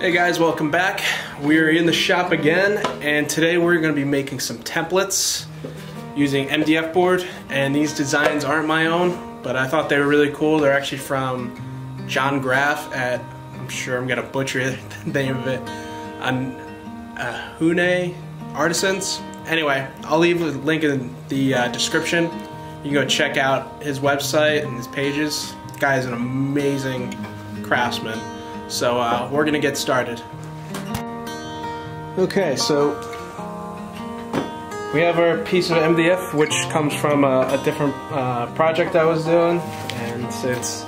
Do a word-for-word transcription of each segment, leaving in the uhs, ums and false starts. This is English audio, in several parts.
Hey guys, welcome back. We're in the shop again, and today we're going to be making some templates using M D F board. And these designs aren't my own, but I thought they were really cool. They're actually from John Graf at, I'm sure I'm going to butcher the name of it, on Ahonui Artisans. Anyway, I'll leave a link in the uh, description. You can go check out his website and his pages. The guy is an amazing craftsman. So uh, we're gonna get started. Okay, so we have our piece of M D F, which comes from a, a different uh, project I was doing, and since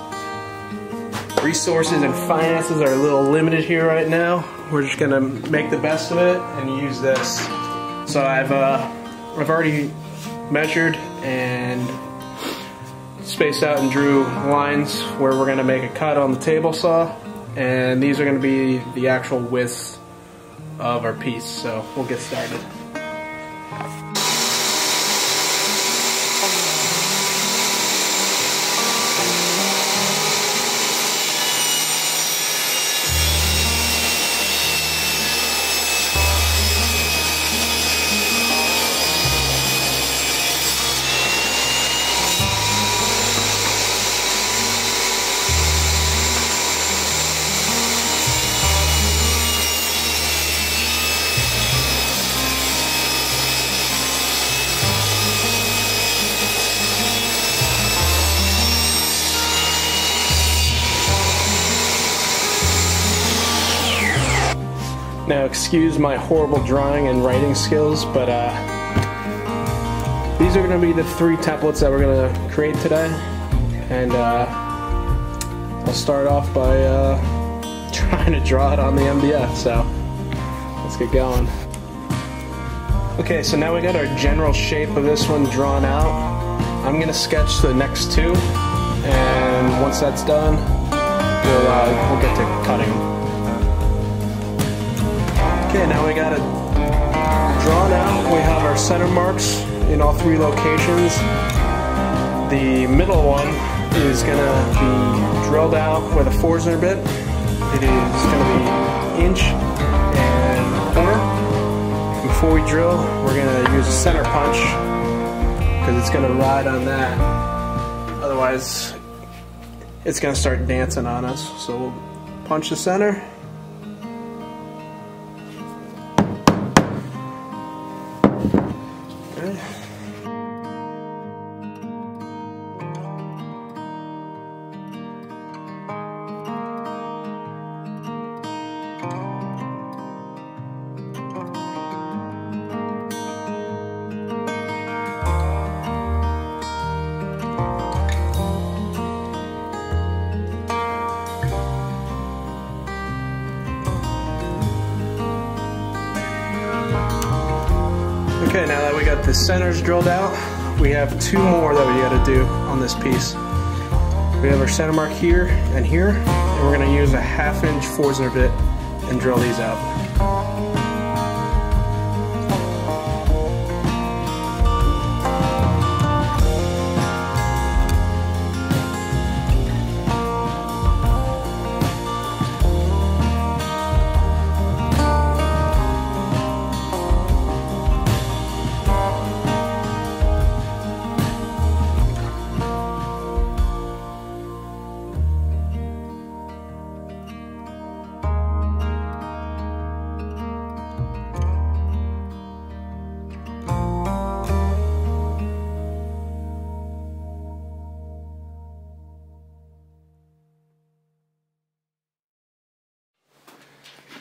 resources and finances are a little limited here right now, we're just gonna make the best of it and use this. So I've uh, I've already measured and spaced out and drew lines where we're gonna make a cut on the table saw. And these are going to be the actual widths of our piece, so we'll get started. Now, excuse my horrible drawing and writing skills, but uh, these are going to be the three templates that we're going to create today. And uh, I'll start off by uh, trying to draw it on the M D F, so let's get going. Okay, so now we got our general shape of this one drawn out. I'm going to sketch the next two, and once that's done, we'll, uh, we'll get to cutting. Okay, now we got it drawn out. We have our center marks in all three locations. The middle one is going to be drilled out with a Forstner bit. It is going to be inch and corner. Before we drill, we're going to use a center punch because it's going to ride on that. Otherwise, it's going to start dancing on us. So we'll punch the center. Okay, now that we got the centers drilled out, we have two more that we gotta do on this piece. We have our center mark here and here, and we're gonna use a half inch Forstner bit and drill these out.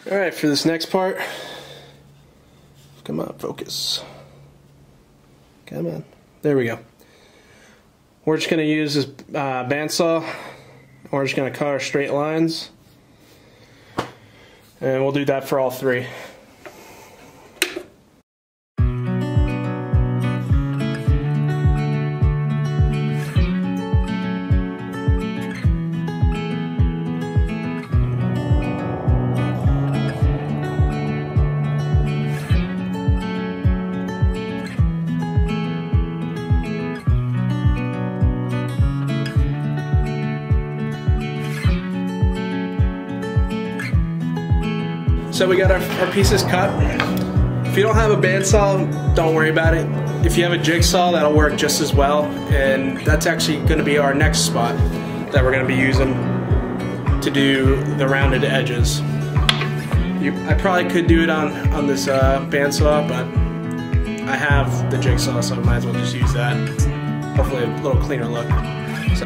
Alright, for this next part, come on, focus. Come on. There we go. We're just going to use this uh, bandsaw. We're just going to cut our straight lines. And we'll do that for all three. So we got our, our pieces cut. If you don't have a bandsaw, don't worry about it. If you have a jigsaw, that'll work just as well. And that's actually gonna be our next spot that we're gonna be using to do the rounded edges. You, I probably could do it on, on this uh, bandsaw, but I have the jigsaw, so I might as well just use that. Hopefully a little cleaner look. So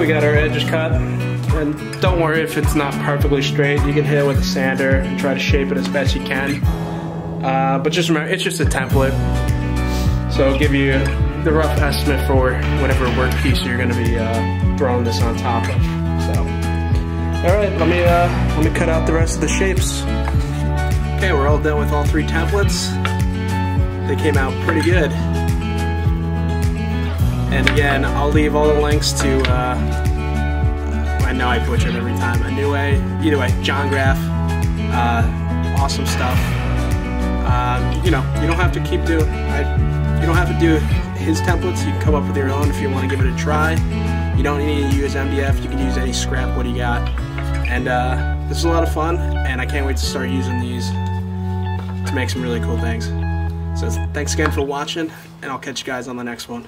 we got our edges cut, and don't worry if it's not perfectly straight. You can hit it with a sander and try to shape it as best you can, uh, but just remember it's just a template, so it'll give you the rough estimate for whatever work piece you're going to be uh, throwing this on top of. So alright, let me uh, let me cut out the rest of the shapes. Okay, we're all done with all three templates. They came out pretty good. And again, I'll leave all the links to, uh, I know I butchered every time, Ahonui, either way, John Graf, uh, awesome stuff. Uh, you know, you don't have to keep doing, I, you don't have to do his templates, you can come up with your own if you want to give it a try. You don't need to use M D F, you can use any scrap wood you got. And uh, this is a lot of fun, and I can't wait to start using these to make some really cool things. So thanks again for watching, and I'll catch you guys on the next one.